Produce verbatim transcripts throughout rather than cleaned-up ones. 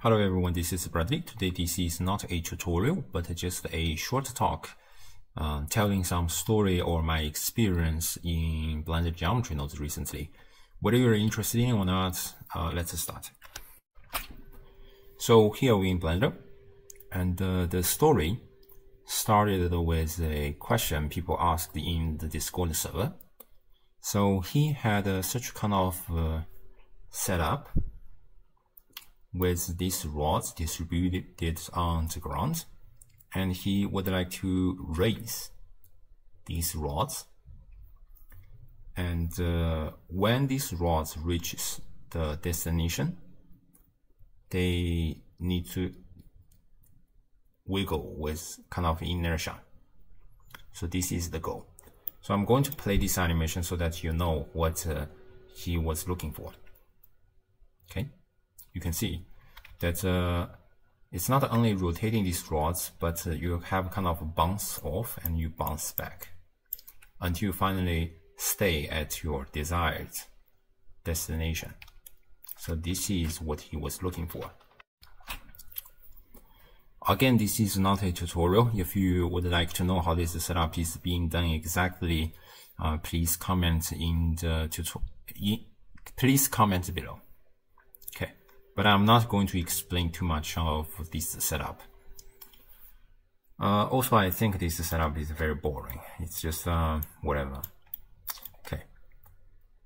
Hello everyone, this is Bradley. Today this is not a tutorial, but just a short talk uh, telling some story or my experience in Blender Geometry Nodes recently. Whether you're interested in or not, uh, let's start. So here we're in Blender, and uh, the story started with a question people asked in the Discord server. So he had a such kind of uh, setup with these rods distributed on the ground, and he would like to raise these rods, and uh, when these rods reaches the destination, they need to wiggle with kind of inertia. So this is the goal. So I'm going to play this animation so that you know what uh, he was looking for. Okay, you can see that uh, it's not only rotating these rods, but uh, you have kind of bounce off and you bounce back until you finally stay at your desired destination. So this is what he was looking for. Again, this is not a tutorial. If you would like to know how this setup is being done exactly, uh, please comment in the tutorial. Please comment below. But I'm not going to explain too much of this setup. Uh, also, I think this setup is very boring. It's just uh, whatever. Okay.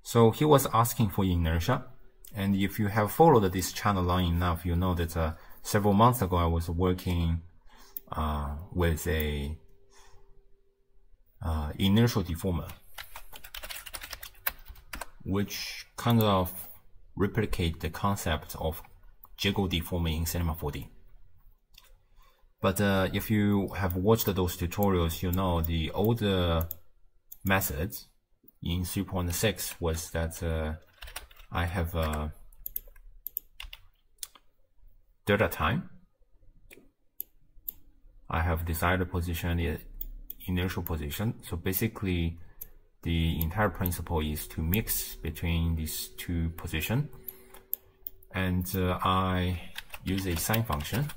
So he was asking for inertia. And if you have followed this channel long enough, you know that uh, several months ago, I was working uh, with a uh, inertial deformer, which kind of replicate the concept of jiggle deforming in Cinema four D. But uh, if you have watched those tutorials, you know the older method in three point six was that uh, I have uh, delta time. I have desired position, the inertial position. So basically, the entire principle is to mix between these two positions, and uh, I use a sine function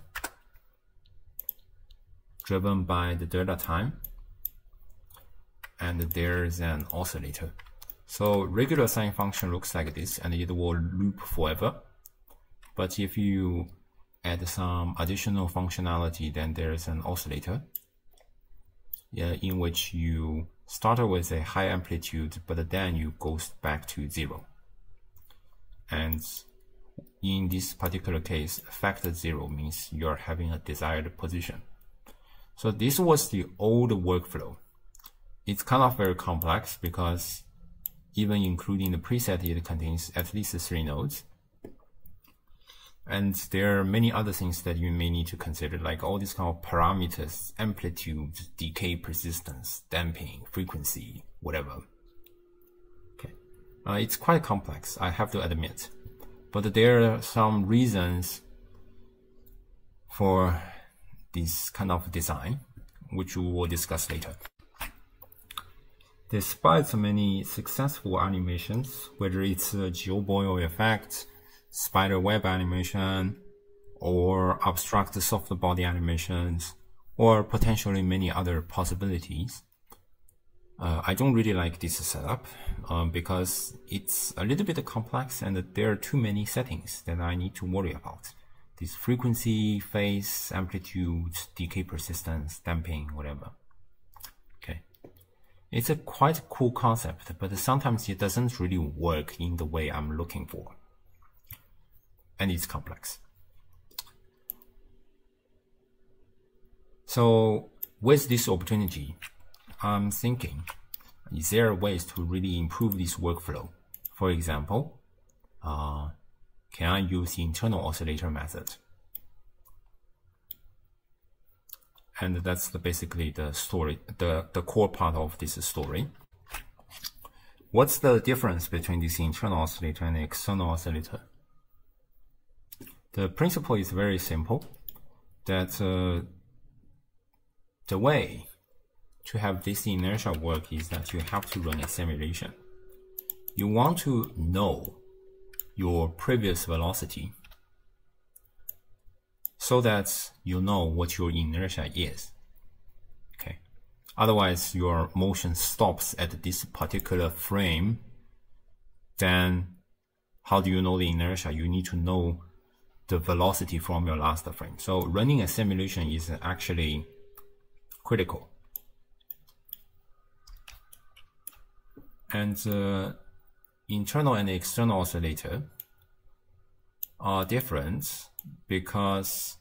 driven by the delta time, and there's an oscillator. So regular sine function looks like this, and it will loop forever. But if you add some additional functionality, then there's an oscillator uh, in which you started with a high amplitude, but then you go back to zero. And in this particular case, factor zero means you're having a desired position. So this was the old workflow. It's kind of very complex because even including the preset, it contains at least three nodes. And there are many other things that you may need to consider, like all these kind of parameters, amplitude, decay persistence, damping, frequency, whatever. Okay, uh, it's quite complex, I have to admit. But there are some reasons for this kind of design, which we will discuss later. Despite many successful animations, whether it's a geoboil effect, spider web animation, or abstract soft body animations, or potentially many other possibilities. Uh, I don't really like this setup um, because it's a little bit complex and there are too many settings that I need to worry about. This frequency, phase, amplitude, decay persistence, damping, whatever. Okay. It's a quite cool concept, but sometimes it doesn't really work in the way I'm looking for. And it's complex. So with this opportunity, I'm thinking, is there ways to really improve this workflow? For example, uh, can I use the internal oscillator method? And that's the, basically the story, the, the core part of this story. What's the difference between this internal oscillator and the external oscillator? The principle is very simple, that uh, the way to have this inertia work is that you have to run a simulation. You want to know your previous velocity so that you know what your inertia is. Okay. Otherwise, your motion stops at this particular frame. Then how do you know the inertia? You need to know the velocity from your last frame. So running a simulation is actually critical. And uh, internal and external oscillator are different because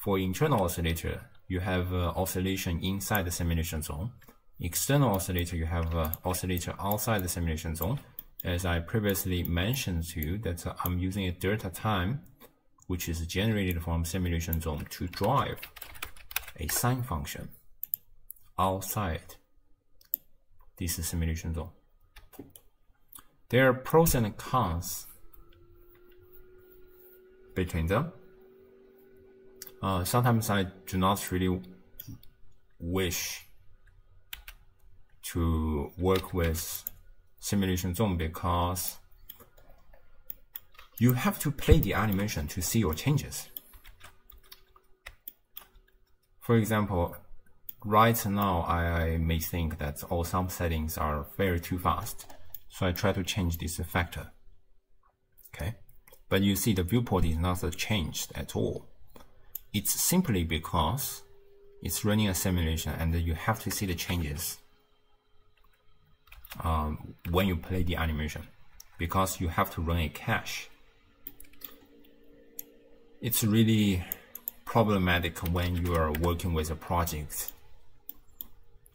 for internal oscillator, you have uh, oscillation inside the simulation zone. External oscillator, you have uh, oscillator outside the simulation zone. As I previously mentioned to you, that uh, I'm using a delta time, which is generated from simulation zone, to drive a sine function outside this simulation zone. There are pros and cons between them. Uh, sometimes I do not really wish to work with simulation zone because you have to play the animation to see your changes. For example, right now I may think that all some settings are very too fast, so I try to change this factor. Okay, but you see the viewport is not changed at all. It's simply because it's running a simulation and you have to see the changes um, when you play the animation, because you have to run a cache. It's really problematic when you are working with a project.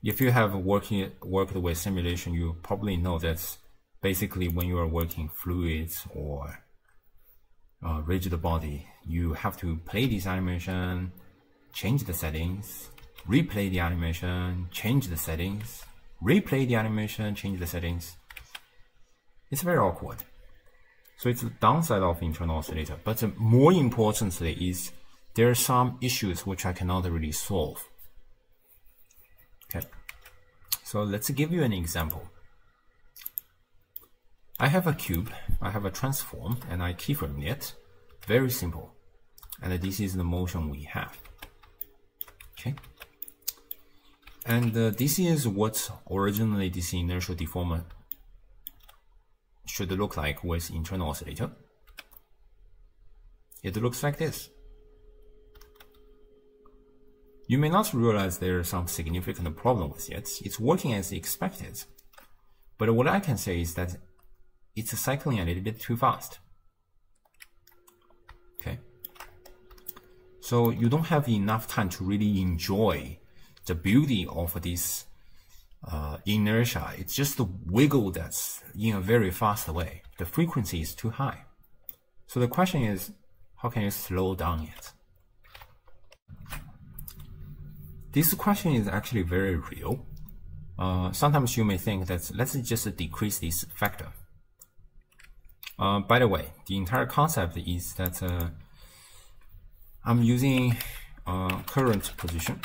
If you have working, worked with simulation, you probably know that basically when you are working fluids or Uh, rigid body, you have to play this animation, change the settings, replay the animation, change the settings, replay the animation, change the settings. It's very awkward. So it's the downside of internal oscillator. But uh, more importantly is there are some issues which I cannot really solve. Okay. So let's give you an example. I have a cube, I have a transform, and I keyframe it. Very simple. And this is the motion we have. Okay. And uh, this is what originally this inertial deformer should look like with internal oscillator. It looks like this. You may not realize there is some significant problem with it. It's working as expected. But what I can say is that it's cycling a little bit too fast. Okay. So you don't have enough time to really enjoy the beauty of this uh, inertia. It's just the wiggle that's in a very fast way. The frequency is too high. So the question is, how can you slow down it? This question is actually very real. Uh, sometimes you may think that let's just decrease this factor. Uh, by the way, the entire concept is that uh, I'm using uh, current position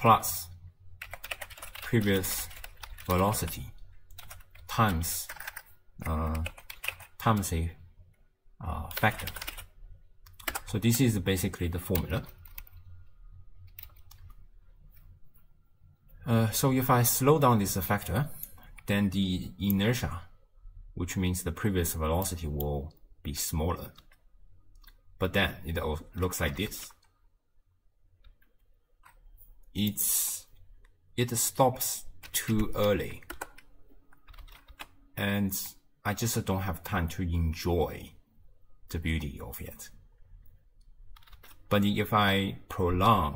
plus previous velocity times uh, times a uh, factor. So this is basically the formula. Uh, so if I slow down this factor, then the inertia, which means the previous velocity, will be smaller. But then it looks like this. It's, it stops too early. And I just don't have time to enjoy the beauty of it. But if I prolong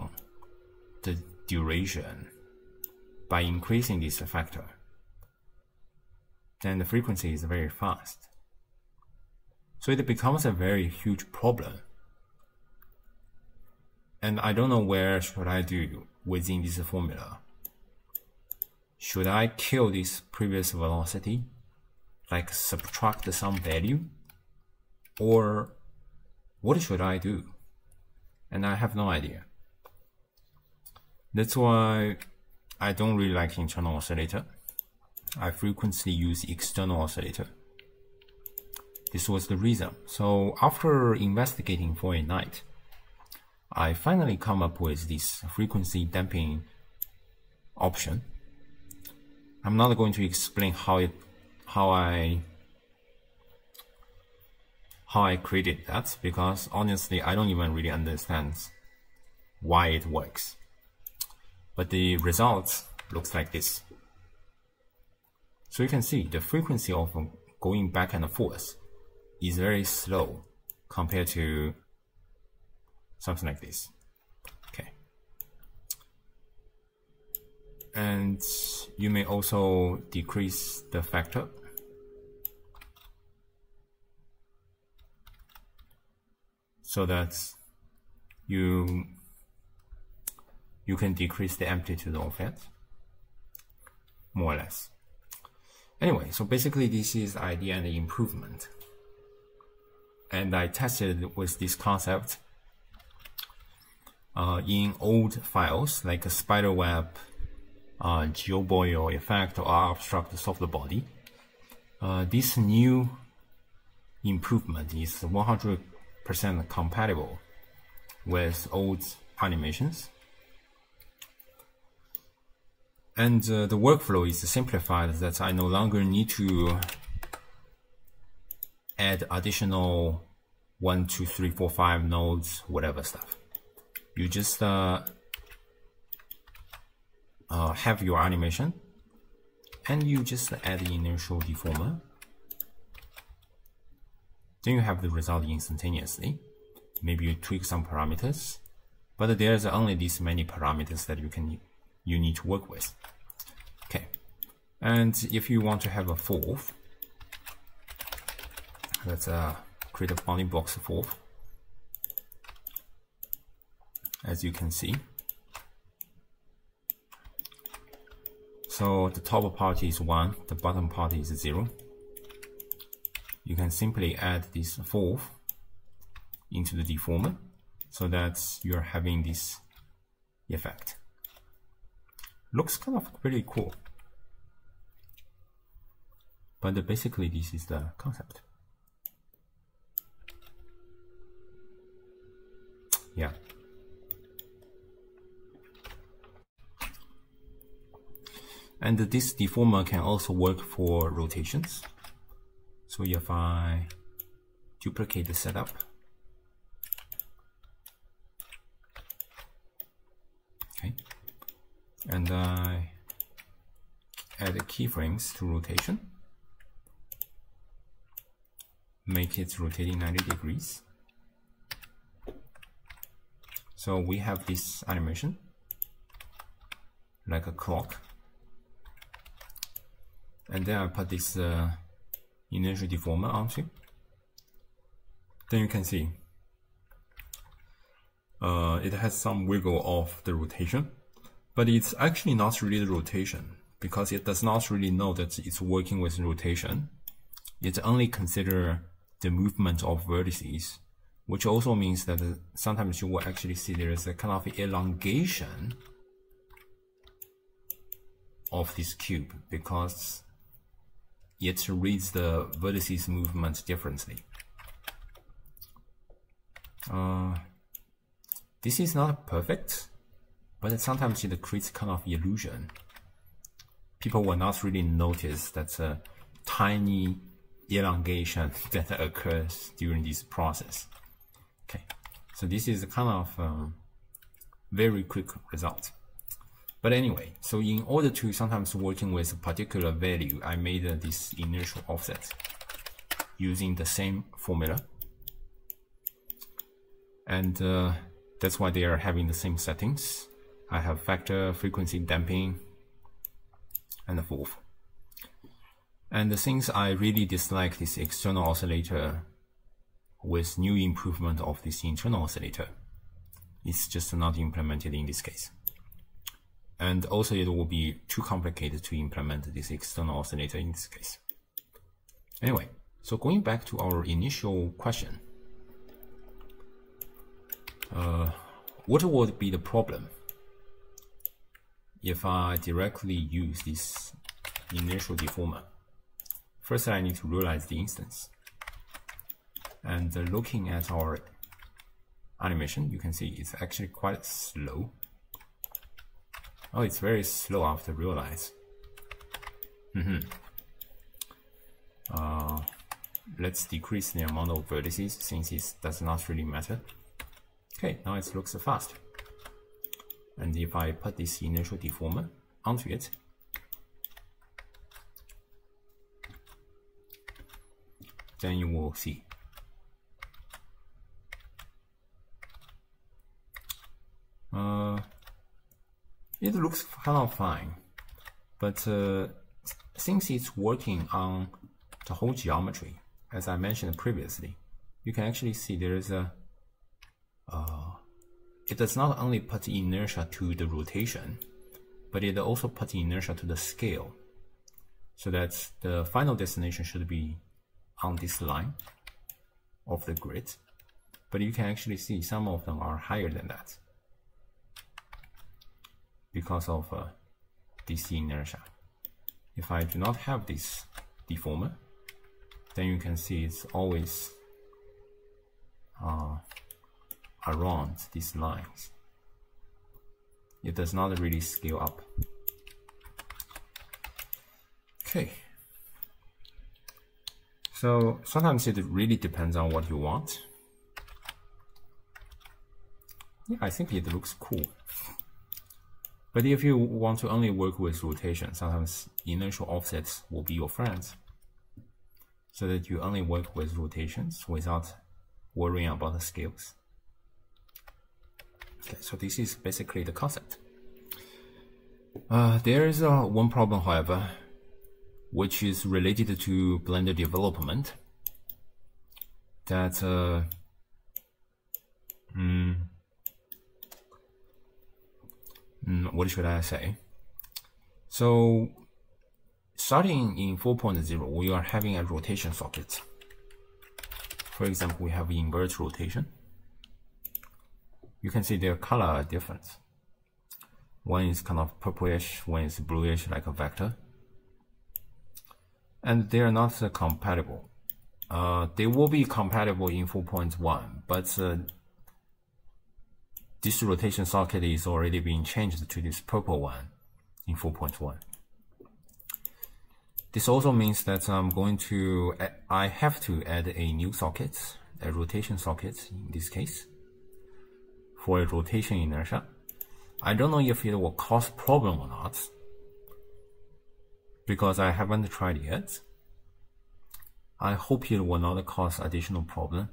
the duration by increasing this factor, then the frequency is very fast. So it becomes a very huge problem. And I don't know where should I do within this formula. Should I kill this previous velocity, like subtract some value? Or what should I do? And I have no idea. That's why I don't really like internal oscillator. I frequently use external oscillator. This was the reason. So after investigating for a night, I finally come up with this frequency damping option. I'm not going to explain how it, how I, how I created that, because honestly, I don't even really understand why it works. But the result looks like this. So you can see the frequency of going back and forth is very slow compared to something like this. Okay. And you may also decrease the factor. So that you you can decrease the amplitude of it, more or less. Anyway, so basically this is the idea and the improvement. And I tested with this concept uh, in old files like a spiderweb, uh, geoboil effect, or obstruct soft body. Uh, this new improvement is one hundred percent compatible with old animations. And uh, the workflow is simplified, that I no longer need to add additional one, two, three, four, five nodes, whatever stuff. You just uh, uh, have your animation, and you just add the inertial deformer. Then you have the result instantaneously. Maybe you tweak some parameters, but there's only this many parameters that you can you need to work with. Okay, and if you want to have a fourth, let's uh, create a bounding box fourth. As you can see, so the top part is one, the bottom part is zero. You can simply add this fourth into the deformer, so that you're having this effect. Looks kind of pretty cool. But basically this is the concept. Yeah. And this deformer can also work for rotations. So if I duplicate the setup, okay, and I add keyframes to rotation, make it rotating ninety degrees. So we have this animation like a clock, and then I put this uh, inertial deformer onto. Then you can see uh, it has some wiggle of the rotation. But it's actually not really the rotation, because it does not really know that it's working with rotation. It only considers the movement of vertices, which also means that sometimes you will actually see there is a kind of elongation of this cube, because it reads the vertices movement differently. Uh, this is not perfect, but sometimes it creates kind of illusion. People will not really notice that a tiny elongation that occurs during this process. Okay, so this is a kind of um, very quick result. But anyway, so in order to sometimes working with a particular value, I made uh, this inertial offset using the same formula. And uh, that's why they are having the same settings. I have factor, frequency damping, and the fourth. And the things I really dislike this external oscillator with new improvement of this internal oscillator. It's just not implemented in this case. And also it will be too complicated to implement this external oscillator in this case. Anyway, so going back to our initial question. Uh, what would be the problem if I directly use this inertial deformer? First, I need to realize the instance. And looking at our animation, you can see it's actually quite slow. Oh, it's very slow after realize. Mm-hmm. Uh, let's decrease the amount of vertices since it does not really matter. Okay, now it looks fast. And if I put this initial deformer onto it, then you will see. Uh, it looks kind of fine, but uh, since it's working on the whole geometry, as I mentioned previously, you can actually see there is a, uh, it does not only put inertia to the rotation, but it also puts inertia to the scale, so that the final destination should be on this line of the grid, but you can actually see some of them are higher than that, because of uh, this inertia. If I do not have this deformer, then you can see it's always uh, around these lines. It does not really scale up. Okay. So sometimes it really depends on what you want. Yeah, I think it looks cool. But if you want to only work with rotation, sometimes inertial offsets will be your friends, so that you only work with rotations without worrying about the scales. Okay, so this is basically the concept. Uh, there is uh, one problem, however, which is related to Blender development, that uh, mm, what should I say? So starting in four point zero, we are having a rotation socket. For example, we have invert rotation. You can see their color difference. One is kind of purplish, one is bluish like a vector. And they are not uh, compatible. Uh, they will be compatible in four point one, but uh, this rotation socket is already being changed to this purple one in four point one. This also means that I'm going to, I have to add a new socket, a rotation socket in this case, for a rotation inertia. I don't know if it will cause problem or not, because I haven't tried it yet. I hope it will not cause additional problem,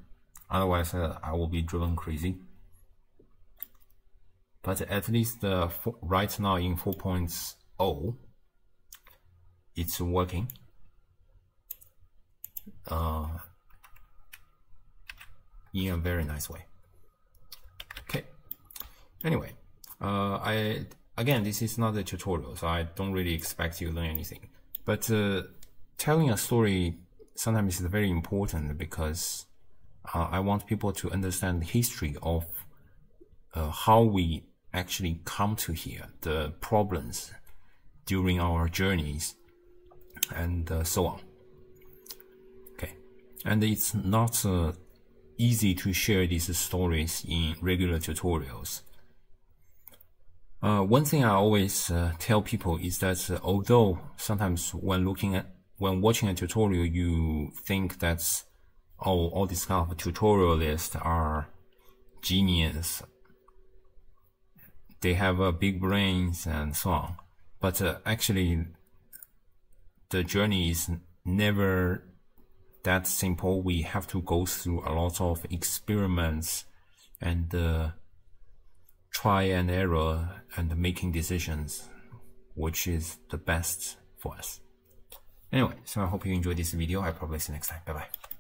otherwise uh, I will be driven crazy. But at least uh, right now in four point zero, it's working. Uh, in a very nice way. Okay. Anyway, uh, I again, this is not a tutorial, so I don't really expect you to learn anything. But uh, telling a story sometimes is very important, because uh, I want people to understand the history of uh, how we actually come to here, the problems during our journeys, and uh, so on. Okay, and it's not uh, easy to share these stories in regular tutorials. Uh, one thing I always uh, tell people is that uh, although sometimes when looking at, when watching a tutorial, you think that oh, all these kind of tutorialists are genius, they have uh, big brains and so on, but uh, actually the journey is never that simple. We have to go through a lot of experiments and uh, try and error and making decisions, which is the best for us. Anyway, so I hope you enjoyed this video. I'll probably see you next time. Bye bye.